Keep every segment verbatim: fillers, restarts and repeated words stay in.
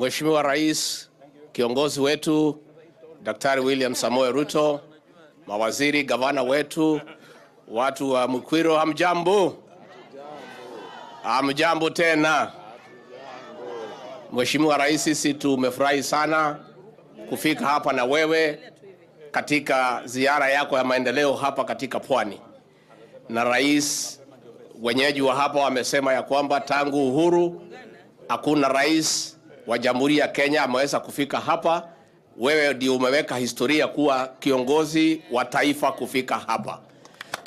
Mheshimiwa Rais, kiongozi wetu Daktari William Samoe Ruto, mawaziri, gavana wetu, watu wa Mkwiro, hamjambo? Hamjambo tena. Mheshimiwa Rais, sisi tumefurahi sana kufika hapa na wewe katika ziara yako ya maendeleo hapa katika Pwani. Na Rais, wenyeji wa hapa wamesema ya kwamba tangu uhuru hakuna rais wa Jamhuri ya Kenya ameweza kufika hapa. Wewe ndio umeweka historia kuwa kiongozi wa taifa kufika hapa.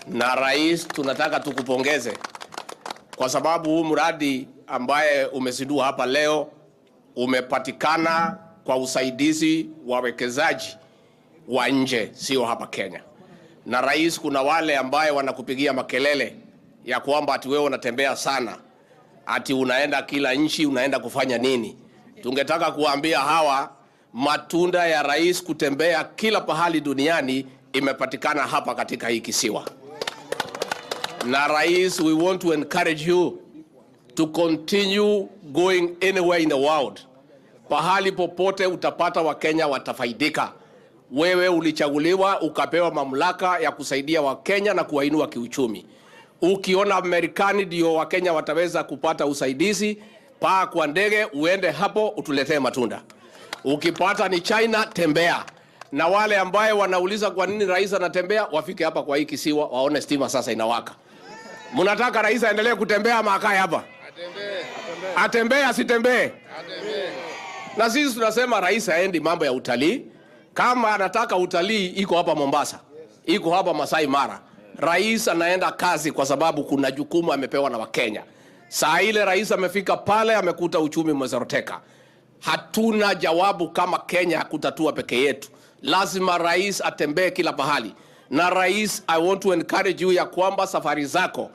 Na Rais, tunataka tukupongeze kwa sababu huu mradi ambaye umezindua hapa leo umepatikana kwa usaidizi wa wekezaji wa nje, sio hapa Kenya. Na Rais, kuna wale ambaye wanakupigia makelele ya kwamba ati wewe unatembea sana, ati unaenda kila nchi, unaenda kufanya nini. Tungetaka kuambia hawa, matunda ya Rais kutembea kila pahali duniani imepatikana hapa katika hii kisiwa. Na Rais, we want to encourage you to continue going anywhere in the world. Pahali popote utapata wa Kenya watafaidika. Wewe ulichaguliwa ukapewa mamlaka ya kusaidia wa Kenya na kuwainua kiuchumi. Ukiona Amerikani ndio wa Kenya wataweza kupata usaidizi, paa kwa ndege uende hapo utuletee matunda. Ukipata ni China, tembea. Na wale ambaye wanauliza kwa nini Rais anatembea, wafike hapa kwa hii kisiwa waone stima sasa inawaka. Mnataka Rais aendelee kutembea ama akae hapa? Atembee. Atembee, asitembee. Atembee. Na sisi tunasema Rais aendi mambo ya utalii. Kama anataka utalii, iko hapa Mombasa, iko hapa Masai Mara. Rais anaenda kazi kwa sababu kuna jukumu amepewa na Wakenya. Saa ile Rais amefika pale amekuta uchumi umezoroteka. Hatuna jawabu kama Kenya kutatua peke yetu. Lazima Rais atembee kila pahali. Na Rais, I want to encourage you ya kwamba safari zako,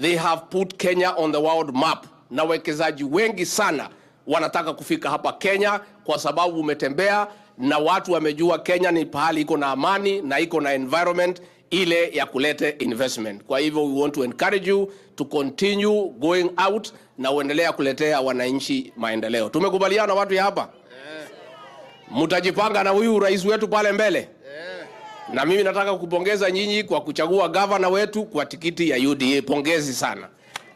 they have put Kenya on the world map. Na wekezaji wengi sana wanataka kufika hapa Kenya kwa sababu umetembea na watu wamejua Kenya ni pahali iko na amani na iko na environment ile ya kulete investment. Kwa hivyo we want to encourage you to continue going out na uendelea kuletea wananchi maendeleo. Tumekubaliana watu ya hapa? Mtajipanga na huyu Rais wetu pale mbele. Na mimi nataka kupongeza nyinyi kwa kuchagua gavana wetu kwa tikiti ya U D A. Pongezi sana.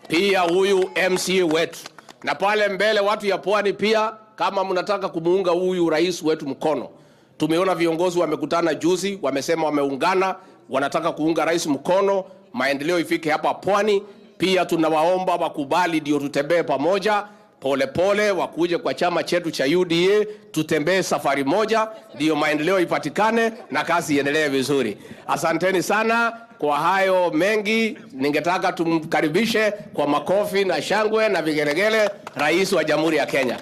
Pia huyu M C wetu. Na pale mbele watu ya Pwani pia, kama mnataka kumuunga huyu Rais wetu mkono. Tumeona viongozi wamekutana juzi, wamesema wameungana, wanataka kuunga Rais mkono, maendeleo ifike hapa Pwani. Pia tunawaomba wakubali ndio tutembee pamoja, pole pole wakuje kwa chama chetu cha U D A, tutembee safari moja ndio maendeleo ipatikane na kazi iendelee vizuri. Asanteni sana kwa hayo mengi. Ningetaka tumkaribishe kwa makofi na shangwe na vigelegele Rais wa Jamhuri ya Kenya.